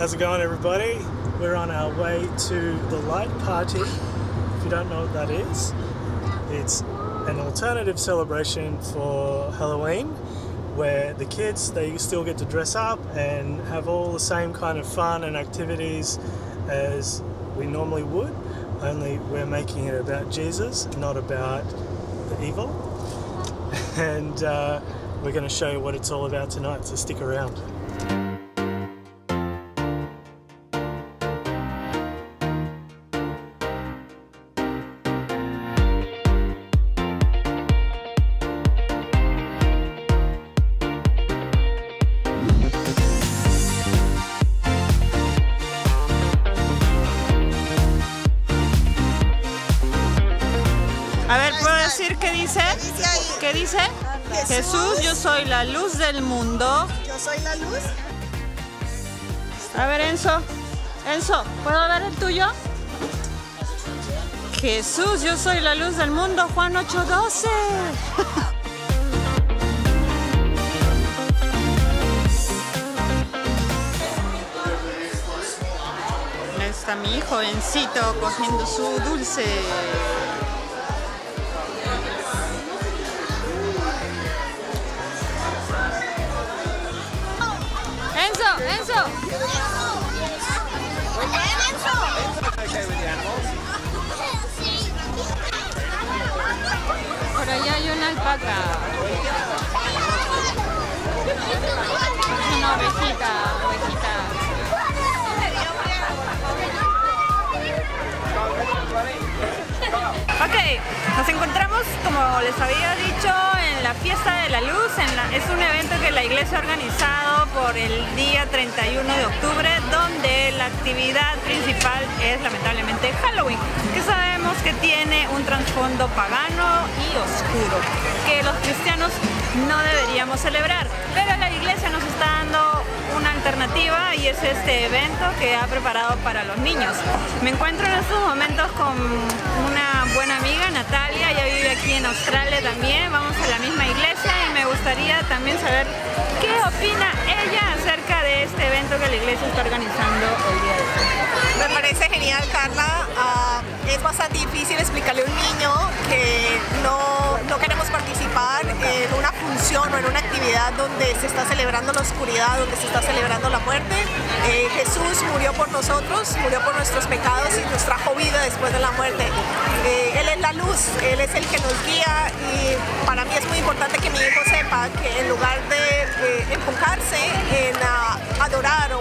How's it going, everybody? We're on our way to the Light Party. If you don't know what that is, it's an alternative celebration for Halloween where the kids, they still get to dress up and have all the same kind of fun and activities as we normally would, only we're making it about Jesus, not about the evil. And we're going to show you what it's all about tonight, so stick around. A ver, ¿puedo decir qué dice? ¿Qué dice? Jesús, yo soy la luz del mundo. Yo soy la luz. A ver, Enzo. Enzo, ¿puedo ver el tuyo? Jesús, yo soy la luz del mundo, Juan 8:12. Ahí está mi jovencito cogiendo su dulce. Enzo! Okay with the animals. Por allá hay una alpaca. Una ovejita, ovejita. Ok, nos encontramos, como les había dicho, en la Fiesta de la Luz. Es un evento que la iglesia ha organizado por el día 31 de octubre, donde la actividad principal es lamentablemente Halloween, que sabemos que tiene un trasfondo pagano y oscuro, que los cristianos no deberíamos celebrar, pero la iglesia nos está dando una alternativa y es este evento que ha preparado para los niños. Me encuentro en estos momentos con una buena amiga, Natalia, ella vive aquí en Australia también, vamos a la misma iglesia y me gustaría también saber qué opina ella acerca de este evento que la iglesia está organizando hoy día de hoy. Me parece genial, Carla. Es bastante difícil explicarle a un niño que no queremos participar en una función o en una actividad donde se está celebrando la oscuridad, donde se está celebrando la muerte. Jesús murió por nosotros, murió por nuestros pecados y nos trajo vida después de la muerte. Él es la luz, Él es el que nos guía y para mí es muy importante que mi hijo sepa que en lugar de enfocarse en adorar o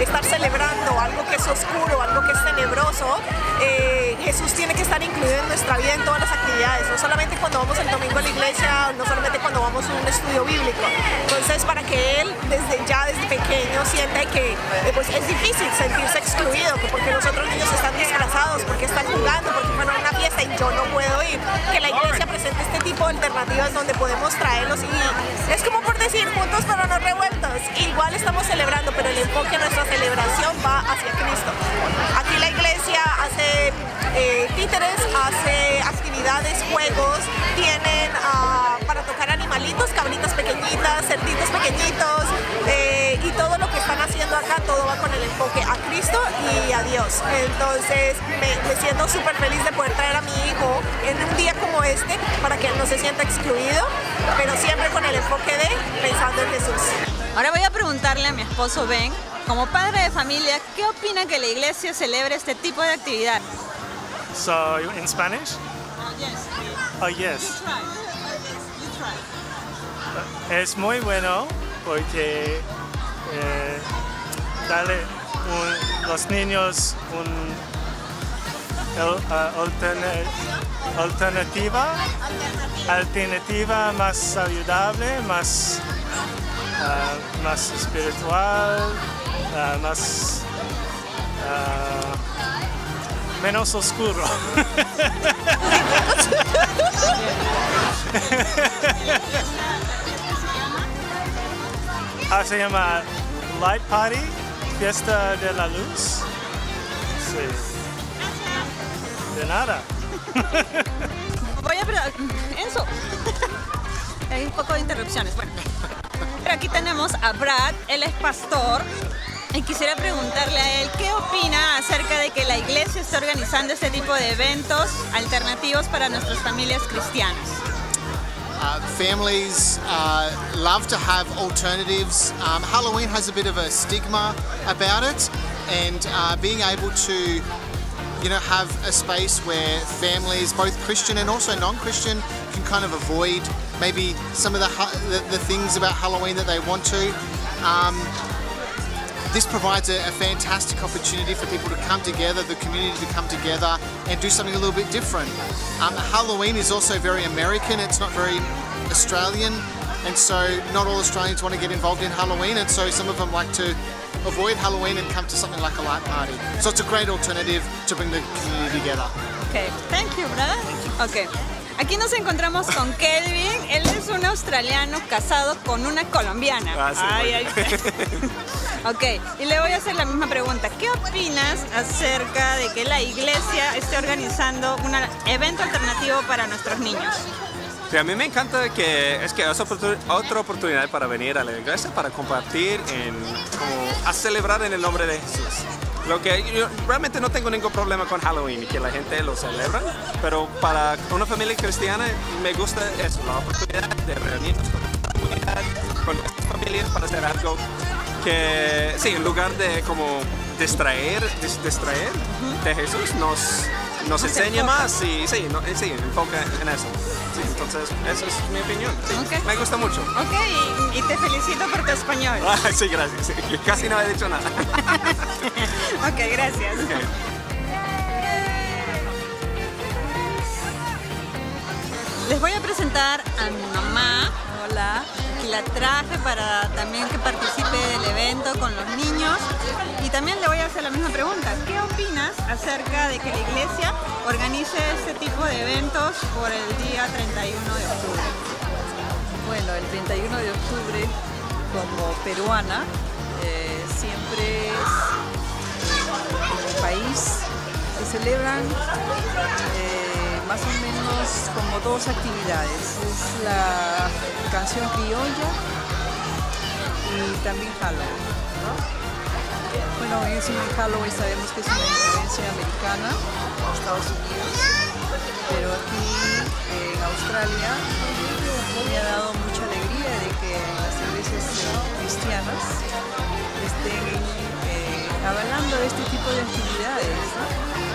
estar celebrando algo que es oscuro, algo que es tenebroso, Jesús tiene que estar incluido en nuestra vida en todas las actividades, no solamente cuando vamos el domingo a la iglesia, no solamente cuando vamos a un estudio bíblico. Entonces, para que él desde pequeño sienta que pues es difícil sentirse excluido, porque los otros niños están disfrazados, porque están jugando, porque fueron a una fiesta y yo no puedo ir. Que la iglesia presente este tipo de alternativas donde podemos traerlos y es como por decir juntos pero no revueltos. Igual estamos celebrando, pero el enfoque de nuestra celebración va hacia Cristo. Aquí la iglesia hace títeres, hace actividades, juegos, tienen para tocar animalitos, cabritas pequeñitas, cerditos pequeñitos, y todo lo que están haciendo acá, todo va con el enfoque a Cristo y a Dios. Entonces me siento súper feliz de poder traer a mi hijo en un día como este para que él no se sienta excluido, pero siempre con el enfoque de pensando en Jesús. Ahora voy a preguntarle a mi esposo Ben, como padre de familia, ¿qué opina que la iglesia celebre este tipo de actividad? So, in Spanish? Yes. Oh, yes. You try. Es muy bueno porque darle a los niños alternativa más saludable, más espiritual, más menos oscuro. Se llama Light Party, Fiesta de la Luz. Sí. De nada. Voy a... Enzo. Hay un poco de interrupciones. Bueno. Pero aquí tenemos a Brad, él es pastor. Y quisiera preguntarle a él, ¿qué opina acerca de que la iglesia está organizando este tipo de eventos alternativos para nuestras familias cristianas? Families love to have alternatives. Halloween has a bit of a stigma about it, and being able to, you know, have a space where families, both Christian and also non-Christian, can kind of avoid maybe some of the things about Halloween that they want to. This provides a fantastic opportunity for people to come together, the community to come together and do something a little bit different. Halloween is also very American, it's not very Australian, and so not all Australians want to get involved in Halloween, and so some of them like to avoid Halloween and come to something like a light party. So it's a great alternative to bring the community together. Okay, thank you, brother. Okay. Aquí nos encontramos con Kelvin, él es un australiano casado con una colombiana. Ah, sí, ay, ay. Ok, y le voy a hacer la misma pregunta. ¿Qué opinas acerca de que la iglesia esté organizando un evento alternativo para nuestros niños? Sí, a mí me encanta que es otra oportunidad para venir a la iglesia, para compartir, como a celebrar en el nombre de Jesús. Lo que yo realmente no tengo ningún problema con Halloween y que la gente lo celebra, pero para una familia cristiana me gusta eso, la oportunidad de reunirnos con la comunidad, con nuestras familias para hacer algo que, sí, en lugar de como distraer de Jesús, nos enseña más y sí, sí, enfoca en eso. Sí, entonces, esa es mi opinión. Sí, okay. Me gusta mucho. Ok, y te felicito por tu español. Ah, sí, gracias. Sí. Casi no he dicho nada. Ok, gracias. Okay. Les voy a presentar a mi mamá. Hola. Y la traje para también que participe del evento con los niños. Y también le voy a hacer la misma pregunta. ¿Qué opinas acerca de que la iglesia organice este tipo de eventos por el día 31 de octubre? Bueno, el 31 de octubre, como peruana, siempre en el país se celebran más o menos como dos actividades. Es la canción criolla y también Halloween, ¿no? Bueno, es un Halloween, sabemos que es una influencia americana, Estados Unidos, pero aquí en Australia me ha dado mucha alegría de que las iglesias cristianas estén avalando este tipo de actividades, ¿no?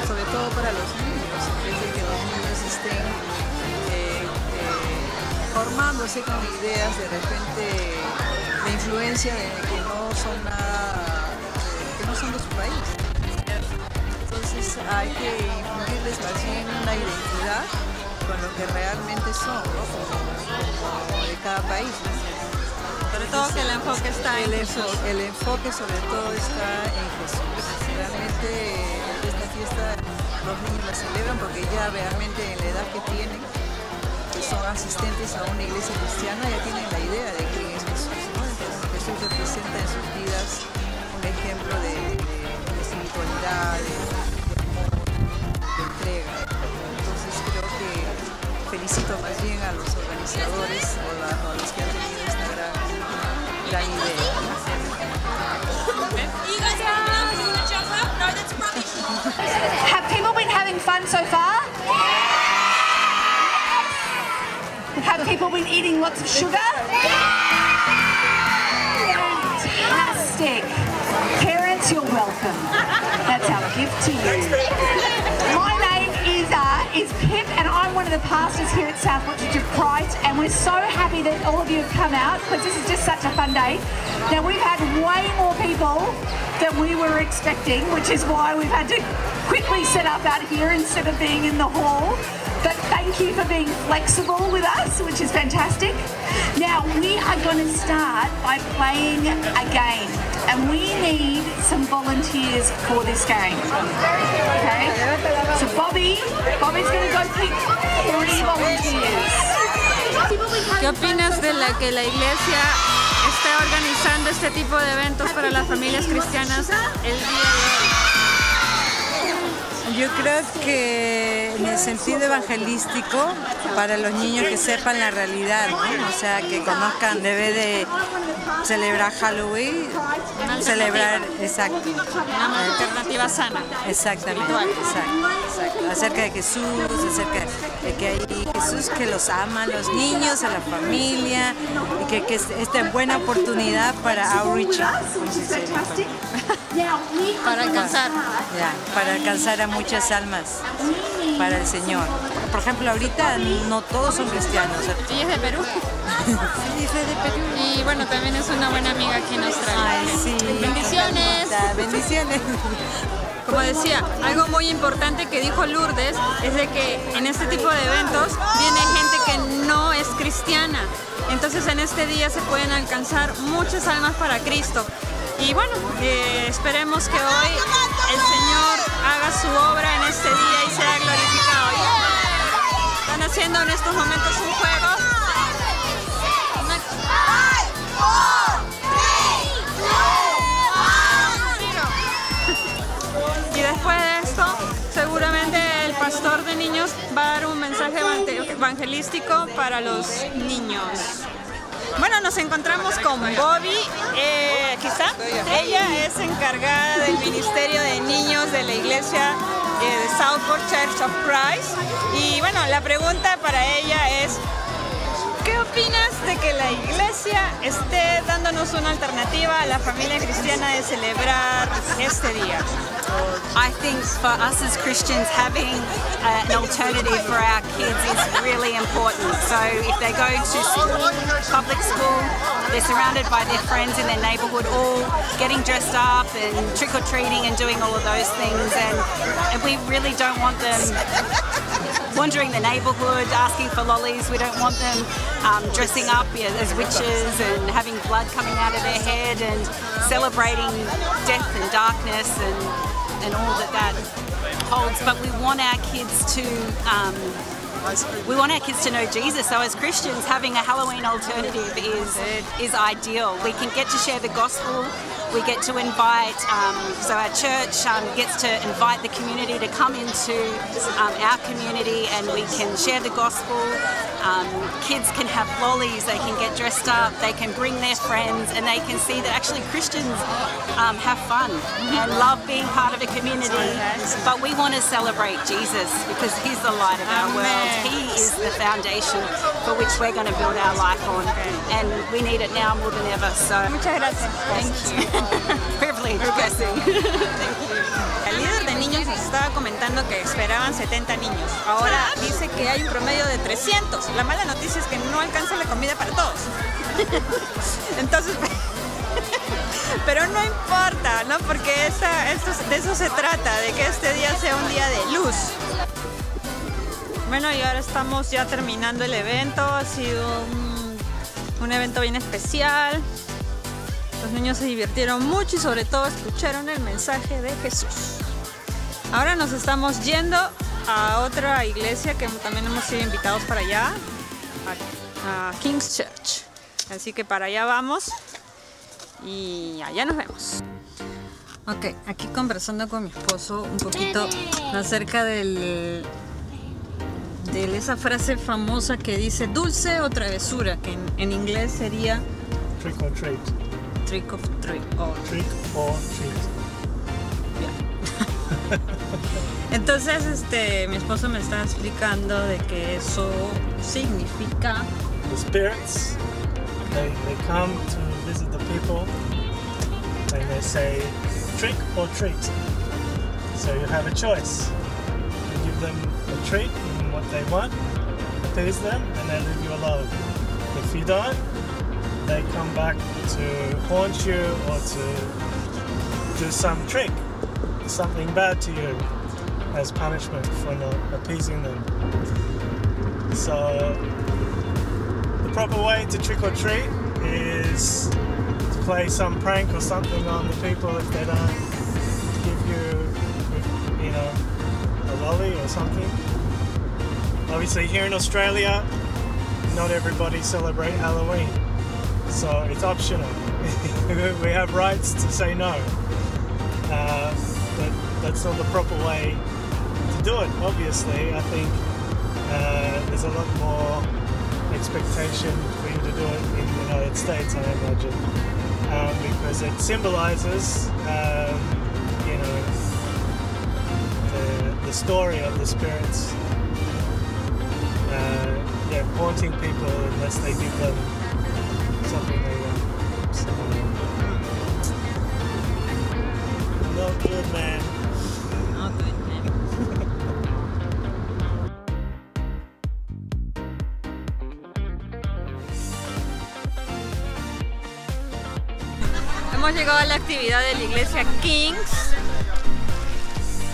Sobre todo para los niños, desde que los niños estén formándose con ideas de repente de influencia de que no son nada, que no son de su país. Entonces hay que infundirles más bien una identidad con lo que realmente son, ¿no? Como de cada país, ¿no? Sobre todo que el enfoque está en Jesús. El enfoque sobre todo está en Jesús. Realmente esta fiesta los niños la celebran porque ya realmente en la edad que tienen, son asistentes a una iglesia cristiana, ya tienen la idea de quién es Jesús, ¿no? Entonces Jesús representa en sus vidas un ejemplo de espiritualidad, de amor, de entrega. Entonces creo que felicito más bien a los organizadores o a los que han tenido esta gran idea, ¿no? Have people been having fun so far? Have people been eating lots of sugar? Yeah! Fantastic! Parents, you're welcome. That's our gift to you. My name is Pip, and I'm one of the pastors here at South Washington Pride, and we're so happy that all of you have come out because this is just such a fun day. Now we've had way more people than we were expecting, which is why we've had to quickly set up out here instead of being in the hall. But thank you for being flexible with us, which is fantastic. Now we are going to start by playing a game, and we need some volunteers for this game. Okay? So Bobby's going to go pick 3 volunteers. ¿Qué opinas de que la iglesia esté organizando este tipo de eventos para las familias cristianas el día de hoy? Yo creo que en el sentido evangelístico, para los niños que sepan la realidad, ¿no? O sea, que conozcan, debe de celebrar Halloween, celebrar, exacto. Una alternativa sana. Exactamente, exacto. Acerca de Jesús, acerca de que hay Jesús que los ama a los niños, a la familia, y que esta es buena oportunidad para outreach. Para alcanzar a muchas almas para el Señor. Por ejemplo, ahorita no todos son cristianos. ¿Y es de Perú? Sí, es de Perú. Y bueno, también es una buena amiga que nos trae. Ay, sí. Bendiciones. Bendiciones. Como decía, algo muy importante que dijo Lourdes es de que en este tipo de eventos viene gente que no es cristiana. Entonces en este día se pueden alcanzar muchas almas para Cristo. Y bueno, esperemos que hoy el Señor haga su obra en este día y sea glorificado. Están haciendo en estos momentos un juego. Y después de esto, seguramente el pastor de niños va a dar un mensaje evangelístico para los niños. Bueno, nos encontramos con Bobby, quizá. Ella es encargada del Ministerio de Niños de la Iglesia de Southport Church of Christ. Y bueno, la pregunta para ella es, ¿qué opinas de que la Iglesia esté dándonos una alternativa a la familia cristiana de celebrar este día? I think for us as Christians, having an alternative for our kids is really important. So if they go to school, public school, they're surrounded by their friends in their neighbourhood, all getting dressed up and trick-or-treating and doing all of those things. And we really don't want them wandering the neighbourhood, asking for lollies. We don't want them dressing up as witches and having blood coming out of their head and celebrating death and darkness and all that holds, but we want our kids to know Jesus. So as Christians, having a Halloween alternative is ideal. We can get to share the gospel. We get to invite, so our church gets to invite the community to come into our community, and we can share the gospel. Kids can have lollies, they can get dressed up, they can bring their friends, and they can see that actually Christians have fun and love being part of a community. But we want to celebrate Jesus because he's the light of our world. He is the foundation for which we're going to build our life on, and we need it now more than ever. So, thank you. Privilege, blessing. El líder de niños nos estaba comentando que esperaban 70 niños. Ahora dice que hay un promedio de 300. La mala noticia es que no alcanza la comida para todos. Entonces, pero no importa, ¿no? Porque de eso se trata, de que este día sea un día de luz. Bueno, y ahora estamos ya terminando el evento. Ha sido un evento bien especial. Los niños se divirtieron mucho y sobre todo escucharon el mensaje de Jesús. Ahora nos estamos yendo a otra iglesia que también hemos sido invitados para allá, a King's Church. Así que para allá vamos y allá nos vemos. Ok, aquí conversando con mi esposo un poquito acerca de esa frase famosa que dice dulce o travesura, que en inglés sería trick or treat. Trick or treat. Yeah. Entonces, mi esposo me está explicando de que eso significa. The spirits, they come to visit the people, and they say trick or treat. So you have a choice. You give them a treat, give them what they want, appease them, and they leave you alone. If you don't, they come back to haunt you or to do some trick, something bad to you as punishment for not appeasing them. So the proper way to trick or treat is to play some prank or something on the people if they don't give you, a lolly or something. Obviously here in Australia, not everybody celebrates Halloween. So it's optional. We have rights to say no, but that's not the proper way do it, obviously. I think there's a lot more expectation for you to do it in the United States, I imagine, because it symbolizes, you know, the story of the spirits. They're haunting people unless they give them something they want. So, not good, man. Not good, man. Hemos llegado a la actividad de la iglesia King's.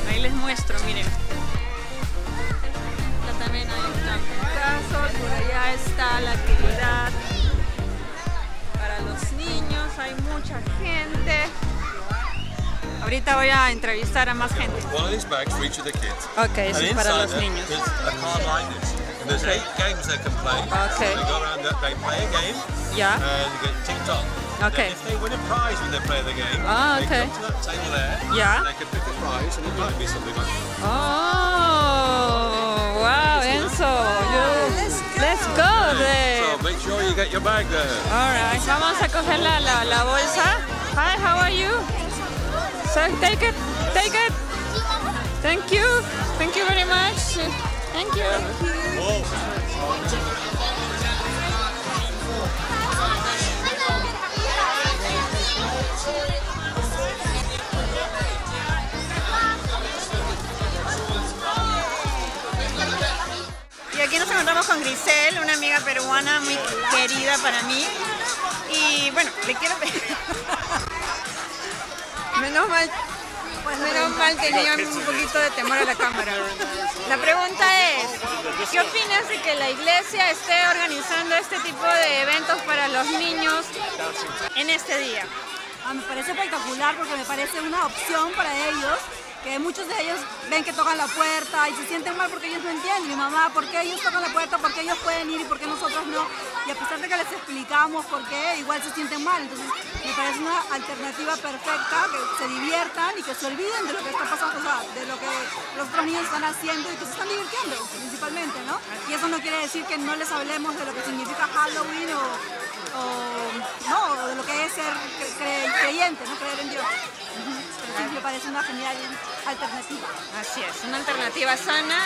Ahí les muestro, miren. Acá también hay un caso, por allá está la actividad para los niños, hay mucha gente. Ahorita voy a entrevistar a más gente. One of these bags for each of the kids. Okay, eso es para los niños. There's 8 games they can play. Okay. They go around, they play a game. Yeah. And they get ticked off. Okay. If they win a prize when they play the game, they come to that table there. Yeah. They can pick a prize, and it might be something like that. Oh, wow, Enzo, let's go there. So make sure you get your bag there. All right. Vamos a coger la bolsa. Hi, how are you? So take it. Thank you very much. Thank you. Y aquí nos encontramos con Grisel, una amiga peruana muy querida para mí. Y bueno, le quiero pedir. Menos mal tenía un poquito de temor a la cámara. La pregunta es, ¿qué opinas de que la iglesia esté organizando este tipo de eventos para los niños en este día? Me parece espectacular porque me parece una opción para ellos, que muchos de ellos ven que tocan la puerta y se sienten mal porque ellos no entienden. Mi mamá, ¿por qué ellos tocan la puerta? ¿Por qué ellos pueden ir y por qué nosotros no? Y a pesar de que les explicamos por qué, igual se sienten mal. Entonces me parece una alternativa perfecta, que se diviertan y que se olviden de lo que está pasando, o sea, de lo que los otros niños están haciendo y que se están divirtiendo principalmente, ¿no? Y eso no quiere decir que no les hablemos de lo que significa Halloween o de lo que es ser creyente, no creer en Dios. Me parece una genial alternativa. Así es, una alternativa sana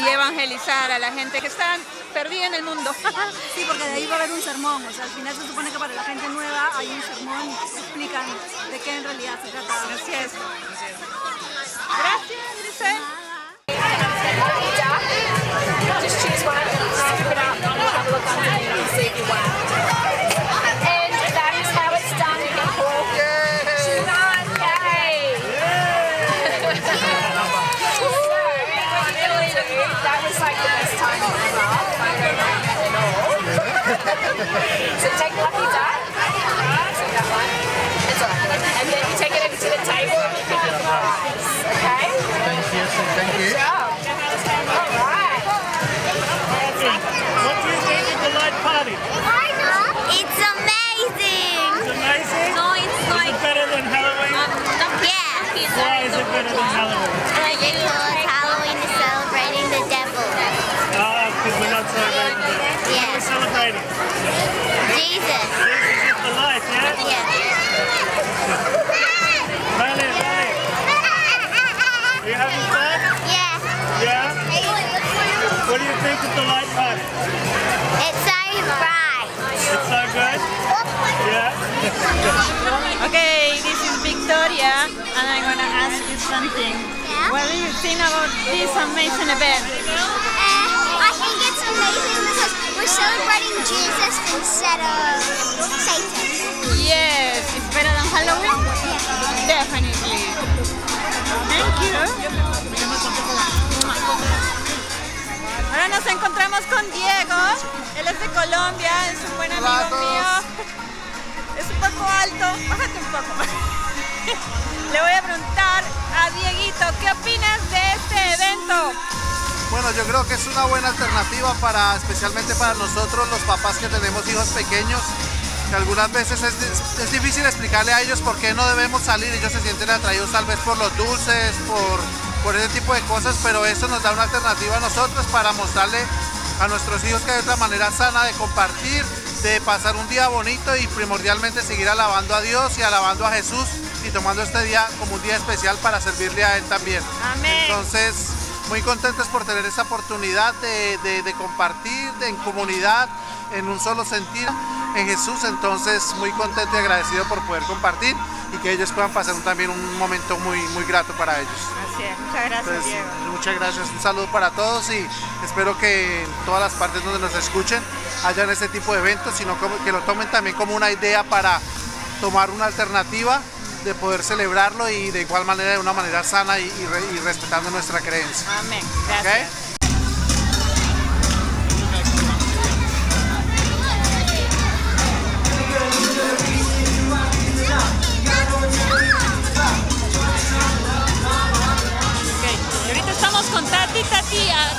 y evangelizar a la gente que está perdida en el mundo. Sí, porque de ahí va a haber un sermón, o sea, al final se supone que para la gente nueva hay un sermón y explican de qué en realidad se trata. Así es. Gracias, Grisel. So take lucky dot, so that one, it's all right. And then you take it into the table and you pick your prize, okay? Thank you. Good job. All right. What do you think of the light party? It's amazing. It's amazing? No, it's like... Is it better than Halloween? Yeah. Why is it better than Halloween? Because Halloween is celebrating the devil. Oh, because we're not celebrating the devil. Yeah. We're celebrating. Jesus. Jesus is the light, yeah? Yeah. Brilliant, right? Are you having fun? Yeah. Yeah? What do you think of the light party? It's so bright. It's so good? Yeah? Okay, this is Victoria, and I'm going to ask you something. Yeah? What do you think about this amazing event? I think it's amazing because we're celebrating Jesus instead of Satan. Yes, it's better than Halloween? Yeah. Definitely. Thank you. Ahora nos encontramos con Diego. Él es de Colombia, es un buen amigo mío. Es un poco alto. Bájate un poco. Le voy a preguntar a Dieguito, ¿qué opinas de este evento? Bueno, yo creo que es una buena alternativa para, especialmente para nosotros los papás que tenemos hijos pequeños, que algunas veces es difícil explicarle a ellos por qué no debemos salir. Ellos se sienten atraídos tal vez por los dulces, por por ese tipo de cosas, pero esto nos da una alternativa a nosotros para mostrarle a nuestros hijos que hay otra manera sana de compartir, de pasar un día bonito y primordialmente seguir alabando a Dios y alabando a Jesús y tomando este día como un día especial para servirle a Él también. Amén. Entonces, muy contentos por tener esta oportunidad de compartir en comunidad, en un solo sentido, en Jesús. Entonces, muy contento y agradecido por poder compartir y que ellos puedan pasar también un momento muy grato para ellos. Así es, muchas gracias. Entonces, Diego, muchas gracias, un saludo para todos y espero que en todas las partes donde nos escuchen hayan este tipo de eventos, sino que lo tomen también como una idea para tomar una alternativa de poder celebrarlo y de igual manera, de una manera sana y respetando nuestra creencia. Amén, gracias. ¿Okay? Con Tati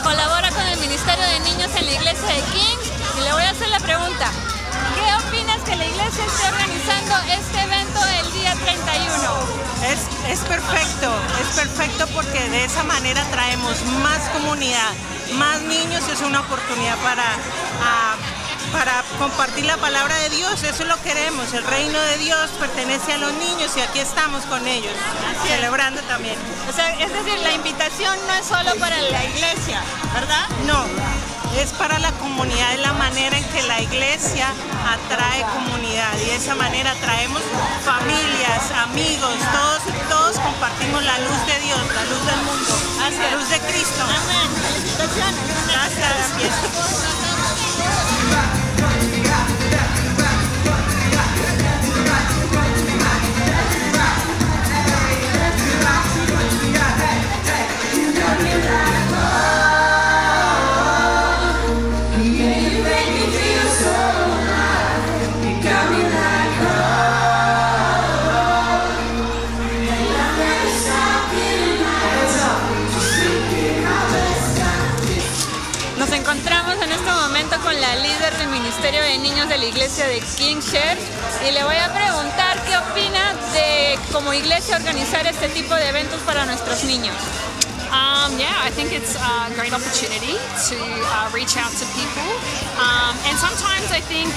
colabora con el Ministerio de Niños en la Iglesia de King's y le voy a hacer la pregunta: ¿qué opinas que la Iglesia esté organizando este evento el día 31? Es perfecto porque de esa manera traemos más comunidad, más niños. Es una oportunidad para compartir la palabra de Dios. Eso lo queremos, el reino de Dios pertenece a los niños y aquí estamos con ellos, celebrando también. O sea, es decir, la invitación no es solo para la iglesia, ¿verdad? No, es para la comunidad, es la manera en que la iglesia atrae comunidad y de esa manera traemos familias, amigos, todos compartimos la luz de Dios, la luz del mundo, la luz de Cristo. Amén, felicitaciones. Gracias. De niños de la iglesia de King's Church y le voy a preguntar qué opina de como iglesia organizar este tipo de eventos para nuestros niños. Yeah, I think it's a great opportunity to reach out to people, and sometimes I think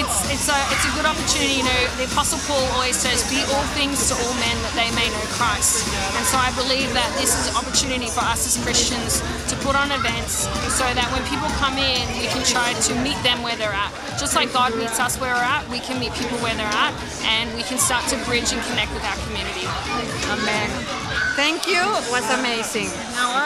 it's a good opportunity. You know, the Apostle Paul always says, "Be all things to all men, that they may know Christ." And so I believe that this is an opportunity for us as Christians to put on events so that when people come in, we can try to meet them where they're at. Just like God meets us where we're at, we can meet people where they're at, and we can start to bridge and connect with our community. Amen. Thank you, it was amazing.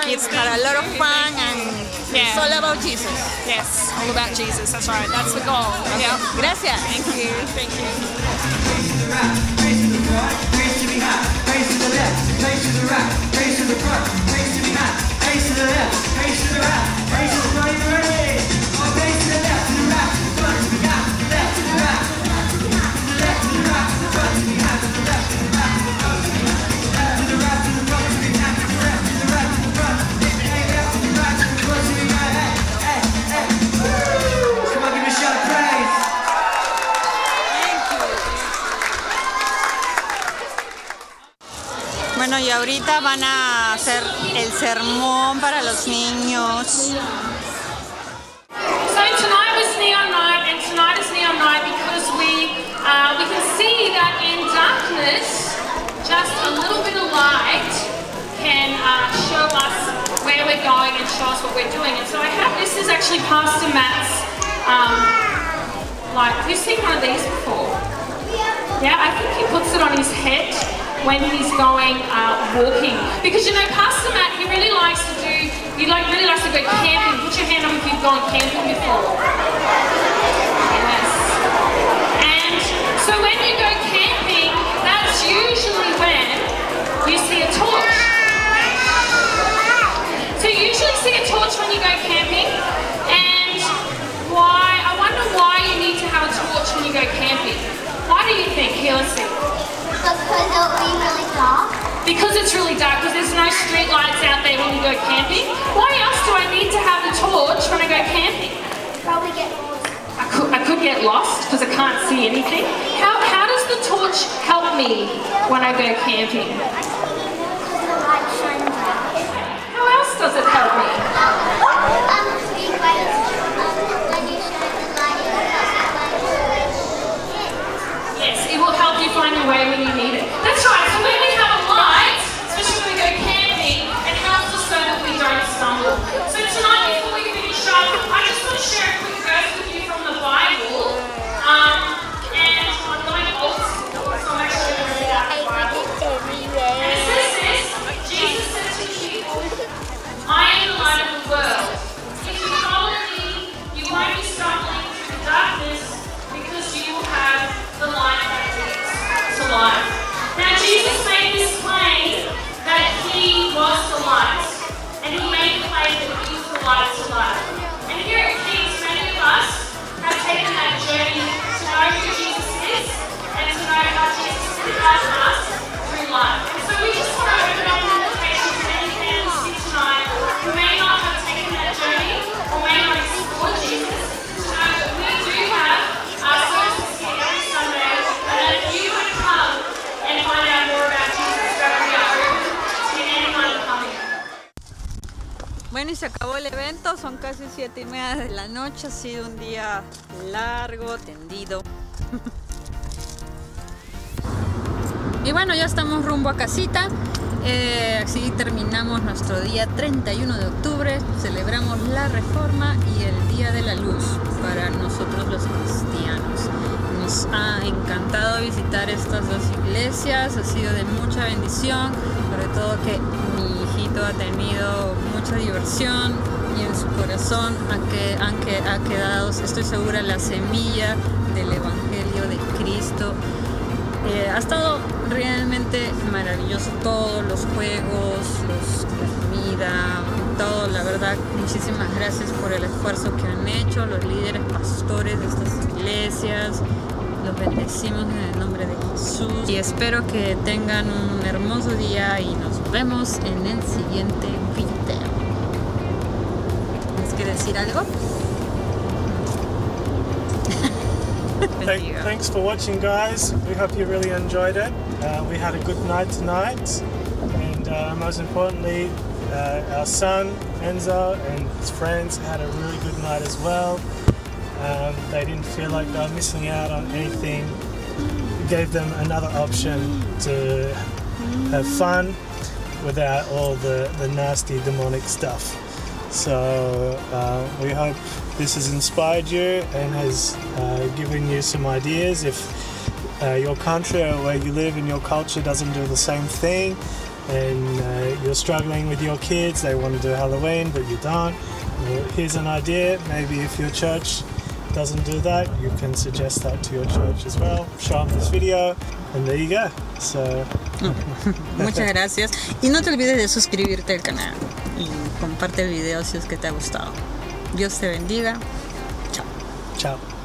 Kids had a lot of fun and it's all about Jesus. Yes, all about Jesus, that's right, that's the goal. Okay. Yeah. Gracias. Thank you. Thank you. Praise to the right, praise to the front, praise to the high, praise to the left, praise to the right, praise to the front, praise to the high, praise to the left, praise to the right, praise to the front, praise to the left, to the right, front to the high, left to the right, left to the right, front to the high, to the left to the right, front to the high. Bueno, y ahorita van a hacer el sermón para los niños. So tonight was neon night, and tonight is neon night because we can see that in darkness, just a little bit of light can show us where we're going and show us what we're doing. And so I have, this is actually Pastor Matt's, like, have you seen one of these before? Yeah, I think he puts it on his head when he's going walking. Because you know, Pastor Matt, he really likes to do, really likes to go camping. Put your hand up if you've gone camping before. Yes. And so when you go camping, that's usually when you see a torch. So you usually see a torch when you go camping, and why, I wonder why you need to have a torch when you go camping. Why do you think? Here, let's see. Because it'll be really dark. Because it's really dark, because there's no street lights out there when you go camping. Why else do I need to have the torch when I go camping? Probably get lost. I could get lost because I can't see anything. How does the torch help me when I go camping? I think it helps because the light shines out. doesn't help me. When you shine the light, it will help you find your way when you need it. Yes, it will help you find your way when you need it. That's right. So when we have a light, especially when we go camping, it helps us so that we don't stumble. So tonight, before we finish up, I just want to share a quick verse with you from the Bible. And I'm going old school, so I'm actually going to read out the Bible. And it says this, Jesus said to the people, I am the light of the world. If you follow me, you won't be stumbling through the darkness because you will have the light that leads to life. Now Jesus made this claim that he was the light. And he made the claim that he was the light to life. And here at King's, many of us have taken that journey to know who Jesus is and to know how Jesus inspires us through life. And so we just want to open up an invitation to any families here tonight who may not have taken that journey or may not explore Jesus to know that we do have our services here every Sunday, and that if you would come and find out more about Jesus, that we are open to anyone coming. Bueno, y se acabó el evento, son casi 7:30 de la noche, ha sido un día largo, tendido. Y bueno, ya estamos rumbo a casita, así terminamos nuestro día 31 de octubre, celebramos la Reforma y el Día de la Luz para nosotros los cristianos. Nos ha encantado visitar estas dos iglesias, ha sido de mucha bendición, sobre todo que mi hijito ha tenido mucha diversión y en su corazón ha quedado, estoy segura, la semilla del Evangelio de Cristo. Ha estado realmente maravilloso todo, los juegos, la comida, todo, la verdad, muchísimas gracias por el esfuerzo que han hecho los líderes pastores de estas iglesias. Los bendecimos en el nombre de Jesús y espero que tengan un hermoso día y nos vemos en el siguiente video. ¿Tienes que decir algo? Thanks for watching, guys. We hope you really enjoyed it. We had a good night tonight, and most importantly, our son Enzo and his friends had a really good night as well. They didn't feel like they were missing out on anything. We gave them another option to have fun without all the nasty demonic stuff. So we hope this has inspired you and has given you some ideas. If your country or where you live and your culture doesn't do the same thing, and you're struggling with your kids, they want to do Halloween but you don't, well, here's an idea. Maybe if your church doesn't do that, you can suggest that to your church as well. Show them this video and there you go. So muchas gracias y no te olvides de suscribirte al canal y comparte el video si es que te ha gustado. Dios te bendiga. Chao. Chao.